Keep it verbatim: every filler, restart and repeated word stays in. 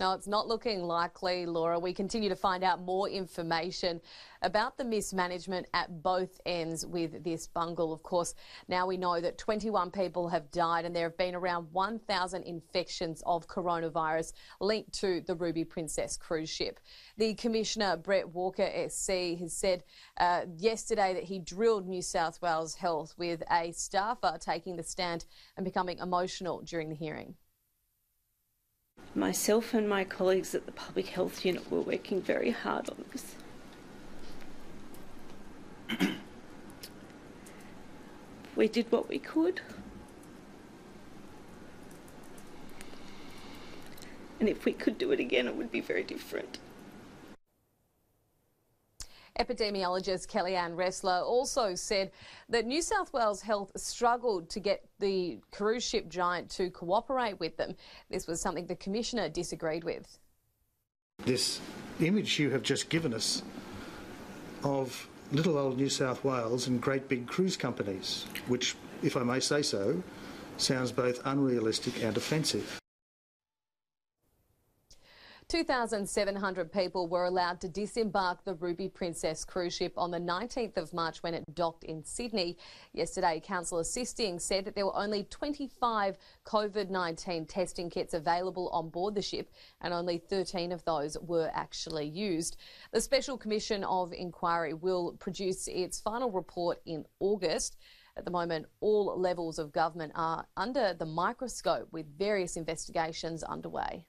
Now, it's not looking likely, Laura. We continue to find out more information about the mismanagement at both ends with this bungle. Of course, now we know that twenty-one people have died and there have been around one thousand infections of coronavirus linked to the Ruby Princess cruise ship. The Commissioner, Brett Walker S C, has said uh, yesterday that he drilled New South Wales Health with a staffer taking the stand and becoming emotional during the hearing. Myself and my colleagues at the Public Health Unit were working very hard on this. We did what we could. And if we could do it again, it would be very different. Epidemiologist Kellyanne Ressler also said that New South Wales Health struggled to get the cruise ship giant to cooperate with them. This was something the Commissioner disagreed with. This image you have just given us of little old New South Wales and great big cruise companies, which, if I may say so, sounds both unrealistic and offensive. two thousand seven hundred people were allowed to disembark the Ruby Princess cruise ship on the nineteenth of March when it docked in Sydney. Yesterday, Council Assisting said that there were only twenty-five COVID nineteen testing kits available on board the ship and only thirteen of those were actually used. The Special Commission of Inquiry will produce its final report in August. At the moment, all levels of government are under the microscope with various investigations underway.